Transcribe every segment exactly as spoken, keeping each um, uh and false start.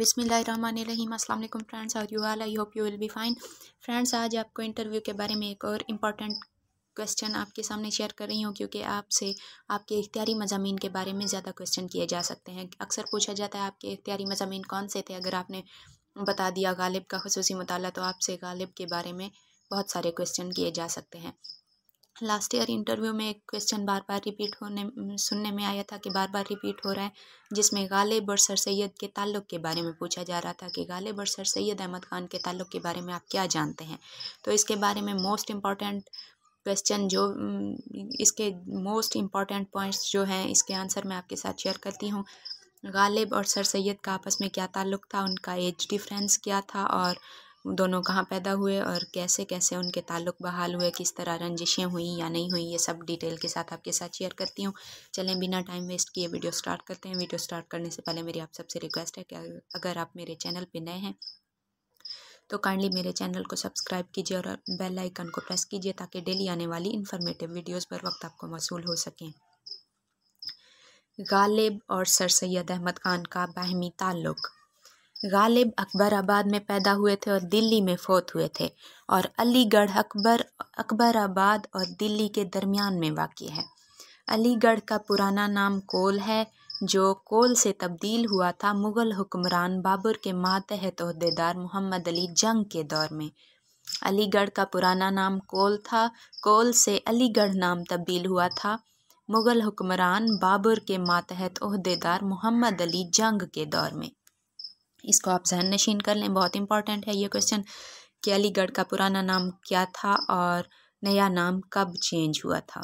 बिस्मिल्लाहिर्रहमानिर्रहीम। अस्सलाम वालेकुम friends, how you all, I hope you will be fine. Friends, आज आपको इंटरव्यू के बारे में एक और इम्पॉर्टेंट क्वेश्चन आपके सामने शेयर कर रही हूँ, क्योंकि आपसे आपके इख्तियारी मज़ामीन के बारे में ज़्यादा क्वेश्चन किए जा सकते हैं। अक्सर पूछा जाता है आपके इख्तियारी मज़ामीन कौन से थे। अगर आपने बता दिया गालिब का खुसूसी मुताला, तो आपसे गालिब के बारे में बहुत सारे क्वेश्चन किए जा सकते हैं। लास्ट ईयर इंटरव्यू में एक क्वेश्चन बार बार रिपीट होने सुनने में आया था कि बार बार रिपीट हो रहा है, जिसमें गालिब और सर सैयद के ताल्लुक़ के बारे में पूछा जा रहा था कि गालिब और सर सैयद अहमद ख़ान के ताल्लुक़ के बारे में आप क्या जानते हैं। तो इसके बारे में मोस्ट इम्पॉर्टेंट क्वेश्चन जो इसके मोस्ट इम्पॉर्टेंट पॉइंट्स जो हैं, इसके आंसर मैं आपके साथ शेयर करती हूँ। गालिब और सर सैयद का आपस में क्या ताल्लुक़ था, उनका एज डिफरेंस क्या था, और दोनों कहाँ पैदा हुए और कैसे कैसे उनके ताल्लुक़ बहाल हुए, किस तरह रंजिशें हुई या नहीं हुई, ये सब डिटेल के साथ आपके साथ शेयर करती हूँ। चलें, बिना टाइम वेस्ट किए वीडियो स्टार्ट करते हैं। वीडियो स्टार्ट करने से पहले मेरी आप सबसे रिक्वेस्ट है कि अगर आप मेरे चैनल पे नए हैं तो काइंडली मेरे चैनल को सब्सक्राइब कीजिए और बेल आइकन को प्रेस कीजिए, ताकि डेली आने वाली इन्फॉर्मेटिव वीडियोज़ पर वक्त आपको मौसूल हो सकें। गालिब और सर सैयद अहमद खान का बाहमी ताल्लुक़। गालिब अकबराबाद में पैदा हुए थे और दिल्ली में फौत हुए थे, और अलीगढ़ अकबर अकबराबाद और दिल्ली के दरमियान में वाक़ है। अलीगढ़ का पुराना नाम कोल है, जो कोल से तब्दील हुआ था मुग़ल हुक्मरान बाबर के मातहत ओहदेदार मोहम्मद अली जंग के दौर में। अलीगढ़ का पुराना नाम कोल था, कोल से अलीगढ़ नाम तब्दील हुआ था मुग़ल हुक्मरान बाबर के मातहत ओहदेदार मोहम्मद अली जंग के दौर में। इसको आप जहन नशीन कर लें, बहुत इंपॉर्टेंट है ये क्वेश्चन कि अलीगढ़ का पुराना नाम क्या था और नया नाम कब चेंज हुआ था।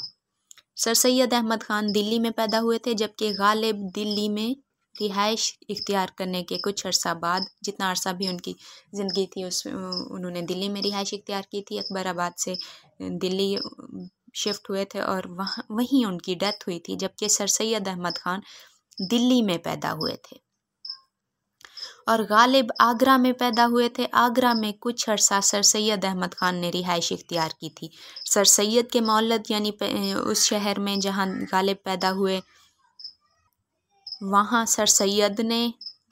सर सैयद अहमद ख़ान दिल्ली में पैदा हुए थे, जबकि गालिब दिल्ली में रिहाइश इख्तियार करने के कुछ अर्सा बाद, जितना अर्सा भी उनकी ज़िंदगी थी उस उन्होंने दिल्ली में रिहाइश इख्तियार की थी। अकबराबाद से दिल्ली शिफ्ट हुए थे और वहाँ वहीं उनकी डेथ हुई थी, जबकि सर सैयद अहमद ख़ान दिल्ली में पैदा हुए थे। और गालिब आगरा में पैदा हुए थे। आगरा में कुछ अर्सा सर सैयद अहमद ख़ान ने रिहाइश इख्तियार की थी। सर सैयद के मौलद यानी उस शहर में जहां गालिब पैदा हुए, वहां सर सैयद ने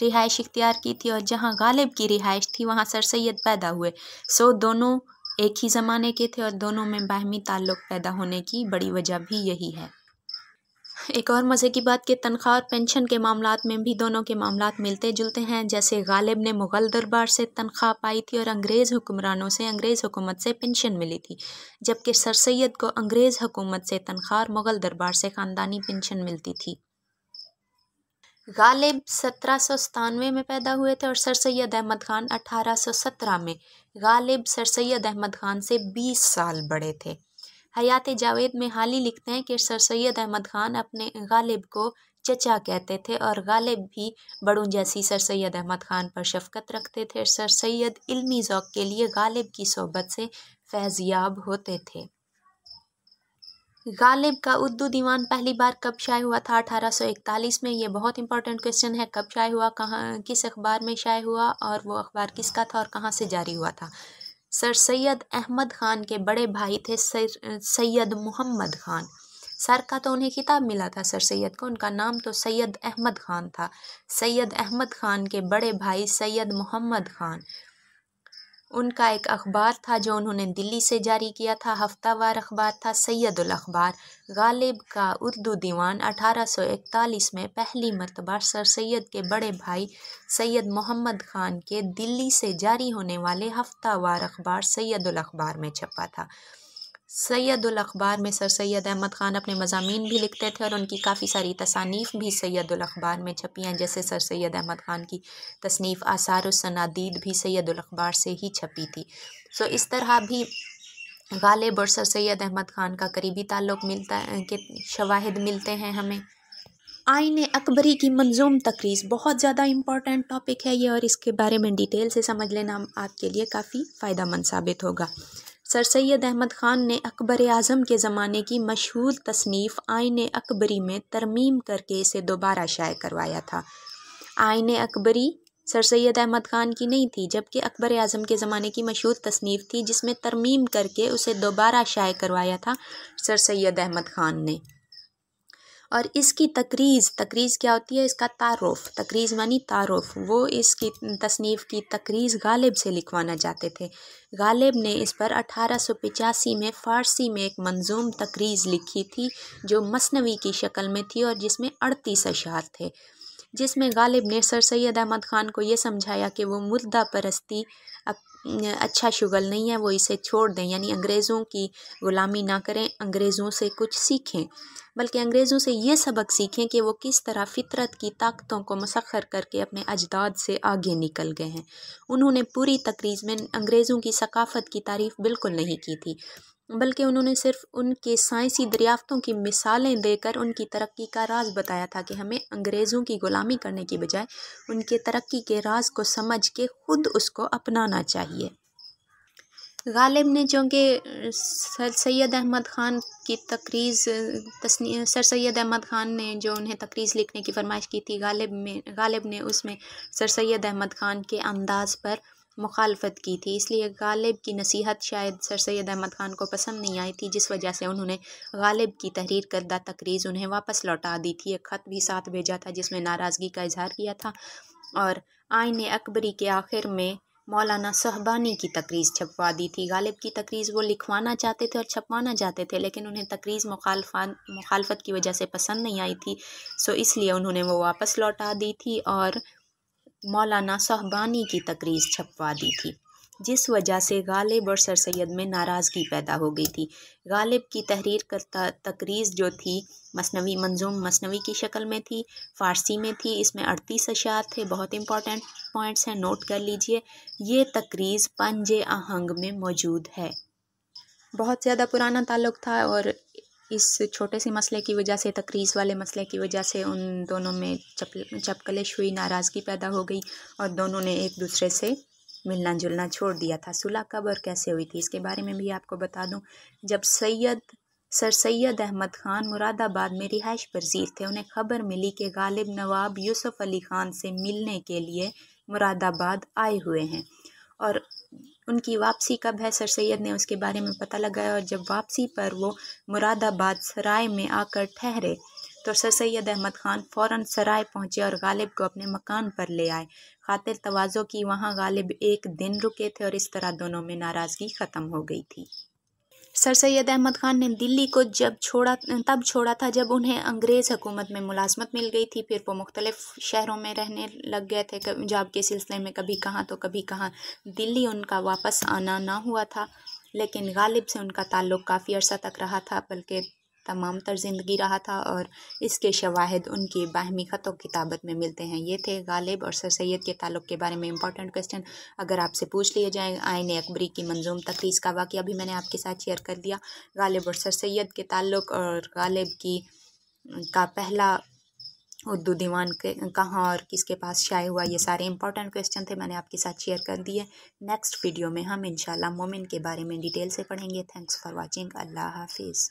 रिहाइश इख्तियार की थी, और जहां गालिब की रिहाइश थी वहां सर सैयद पैदा हुए। सो दोनों एक ही ज़माने के थे और दोनों में बाहमी ताल्लुक़ पैदा होने की बड़ी वजह भी यही है। एक और मज़े की बात कि तनख्वाह और पेंशन के मामलों में भी दोनों के मामलों मिलते जुलते हैं। जैसे गालिब ने मुग़ल दरबार से तनख्वाह पाई थी और अंग्रेज़ हुक्मरानों से अंग्रेज़ हुकूमत से पेंशन मिली थी, जबकि सर सैयद को अंग्रेज़ हुकूमत से तनख्वाह और मुग़ल दरबार से ख़ानदानी पेंशन मिलती थी। गालिब सत्रह सौ सतानवे में पैदा हुए थे और सर सैयद अहमद ख़ान अठारह सौ सत्रह में। गालिब सर सैयद अहमद ख़ान से बीस साल बड़े थे। हयात जावेद में हाली लिखते हैं कि सर सैयद अहमद ख़ान अपने गालिब को चचा कहते थे, और गालिब भी बड़ों जैसी सर सैयद अहमद ख़ान पर शफ़क़त रखते थे। सर सैयद इल्मी ज़ौक़ के लिए गालिब की सोहबत से फैज़याब होते थे। गालिब का उर्दू दीवान पहली बार कब शाये हुआ था? अठारह सौ इकतालीस में। ये बहुत इंपॉर्टेंट क्वेश्चन है, कब शाये हुआ, कहाँ, किस अखबार में शाये हुआ, और वो अखबार किसका था और कहाँ से जारी हुआ था। सर सैयद अहमद ख़ान के बड़े भाई थे सर सैयद मोहम्मद ख़ान। सर का तो उन्हें खिताब मिला था सर सैयद को, उनका नाम तो सैयद अहमद ख़ान था। सैयद अहमद ख़ान के बड़े भाई सैयद मोहम्मद ख़ान, उनका एक अखबार था जो उन्होंने दिल्ली से जारी किया था, हफ्तावार अखबार था सैयदुल अखबार। गालिब का उर्दू दीवान अठारह सौ इकतालीस में पहली मरतबा सर सैयद के बड़े भाई सैयद मोहम्मद ख़ान के दिल्ली से जारी होने वाले हफ्तावार अखबार सैयदुल अखबार में छपा था। सैयदुल अखबार में सर सैयद अहमद ख़ान अपने मज़ामीन भी लिखते थे, और उनकी काफ़ी सारी तसानीफ़ भी सैयदुल अखबार में छपी हैं। जैसे सर सैयद अहमद ख़ान की तसनीफ़ आसार उस सनादीद भी सैयदुल अखबार से ही छपी थी। सो इस तरह भी गालिब और सर सैयद अहमद ख़ान का करीबी ताल्लुक़ मिलता के शवाहिद मिलते हैं हमें। आईने अकबरी की मंजूम तकरीज़ बहुत ज़्यादा इम्पॉर्टेंट टॉपिक है ये, और इसके बारे में डिटेल से समझ लेना आपके लिए काफ़ी फ़ायदामंद साबित होगा। सर सैयद अहमद ख़ान ने अकबर आज़म के ज़माने की मशहूर तसनीफ़ आइन-ए-अकबरी में तरमीम करके इसे दोबारा शाये करवाया था। आइन-ए-अकबरी सर सैयद अहमद ख़ान की नहीं थी, जबकि अकबर आज़म के ज़माने की मशहूर तसनीफ़ थी, जिसमें तरमीम करके उसे दोबारा शाये करवाया था सर सैयद अहमद ख़ान ने। और इसकी तकरीज़, तकरीज़ क्या होती है, इसका तारुफ, तकरीज़ मानी तारुफ, वो इसकी तसनीफ़ की तकरीज़ गालिब से लिखवाना चाहते थे। गालिब ने इस पर अठारह सौ पचासी में फ़ारसी में एक मंजूम तकरीज़ लिखी थी जो मसनवी की शक्ल में थी और जिसमें अड़तीस अशार थे, जिसमें गालिब ने सर सैयद अहमद ख़ान को ये समझाया कि वो मुर्दा परस्ती अच्छा शुगल नहीं है, वो इसे छोड़ दें, यानी अंग्रेज़ों की ग़ुलामी ना करें, अंग्रेज़ों से कुछ सीखें, बल्कि अंग्रेज़ों से ये सबक सीखें कि वो किस तरह फ़ितरत की ताकतों को मुसख़र करके अपने अजदाद से आगे निकल गए हैं। उन्होंने पूरी तकरीज़ में अंग्रेज़ों की सकाफ़त की तारीफ़ बिल्कुल नहीं की थी, बल्कि उन्होंने सिर्फ उनके साइंसी दरियाफ़तों की मिसालें देकर उनकी तरक्की का राज बताया था कि हमें अंग्रेज़ों की ग़ुलामी करने की बजाय उनके तरक्की के राज को समझ के ख़ुद उसको अपनाना चाहिए। गालिब ने चूँकि सर सैयद अहमद ख़ान की तकरीज़ तस्नी सर सैयद अहमद ख़ान ने जो उन्हें तकरीज़ लिखने की फरमाइश की थी, गालिब में गालिब ने उसमें सर सैयद अहमद ख़ान के अंदाज़ पर मुखालफत की थी, इसलिए गालिब की नसीहत शायद सर सैयद अहमद ख़ान को पसंद नहीं आई थी, जिस वजह से उन्होंने गालिब की तहरीर करदा तकरीज़ उन्हें वापस लौटा दी थी। एक ख़त भी साथ भेजा था जिसमें नाराज़गी का इजहार किया था, और आइन-ए-अकबरी के आखिर में मौलाना सहबानी की तकरीज़ छपवा दी थी। गालिब की तकरीज़ वो लिखवाना चाहते थे और छपवाना चाहते थे, लेकिन उन्हें तकरीज़ मुखालफत मुखालफत की वजह से पसंद नहीं आई थी, सो इसलिए उन्होंने वो वापस लौटा दी थी और मौलाना साहबानी की तकरीज़ छपवा दी थी, जिस वजह से गालिब और सर सैयद में नाराज़गी पैदा हो गई थी। गालिब की तहरीर करता तकरीज़ जो थी मसनवी मंजूम मसनवी की शक्ल में थी, फ़ारसी में थी, इसमें अड़तीस अशार थे। बहुत इंपॉर्टेंट पॉइंट्स हैं, नोट कर लीजिए। ये तकरीज़ पंजे आहंग में मौजूद है। बहुत ज़्यादा पुराना ताल्लुक़ था और इस छोटे से मसले की वजह से, तकरीज़ वाले मसले की वजह से उन दोनों में चप चपकलिश हुई, नाराज़गी पैदा हो गई और दोनों ने एक दूसरे से मिलना जुलना छोड़ दिया था। सुलह कब और कैसे हुई थी, इसके बारे में भी आपको बता दूं। जब सैयद सर सैयद अहमद ख़ान मुरादाबाद में रिहाइश परसीर थे, उन्हें खबर मिली कि गालिब नवाब यूसुफ़ अली ख़ान से मिलने के लिए मुरादाबाद आए हुए हैं, और उनकी वापसी कब है सर सैयद ने उसके बारे में पता लगाया। और जब वापसी पर वो मुरादाबाद सराय में आकर ठहरे तो सर सैयद अहमद ख़ान फ़ौरन सराय पहुँचे और गालिब को अपने मकान पर ले आए। खातिर तवाज़ो की वहाँ गालिब एक दिन रुके थे और इस तरह दोनों में नाराज़गी ख़त्म हो गई थी। सर सैयद अहमद ख़ान ने दिल्ली को जब छोड़ा तब छोड़ा था जब उन्हें अंग्रेज़ हुकूमत में मुलाजमत मिल गई थी। फिर वो मुख्तलिफ़ शहरों में रहने लग गए थे, जॉब के सिलसिले में कभी कहाँ तो कभी कहाँ। दिल्ली उनका वापस आना ना हुआ था, लेकिन गालिब से उनका ताल्लुक़ काफ़ी अरसा तक रहा था, बल्कि तमाम तर ज़िंदगी रहा था, और इसके शवाहिद उनकी बाहमी ख़त व किताबत में मिलते हैं। ये थे गालिब और सर सैयद के ताल्लुक़ के बारे में इम्पॉर्टेंट क्वेश्चन। अगर आपसे पूछ लिए जाएँ, आईने अकबरी की मंजूम तकरीज़ का वाक़या भी मैंने आपके साथ शेयर कर दिया। गालिब और सर सैयद के ताल्लुक़ और गालिब की का पहला उर्दू दीवान कहाँ और किसके पास शाये हुआ, ये सारे इंपॉर्टेंट क्वेश्चन थे, मैंने आपके साथ शेयर कर दिए। नेक्स्ट वीडियो में हम इंशाल्लाह मोमिन के बारे में डिटेल से पढ़ेंगे। Thanks for watching. अल्लाह हाफिज़।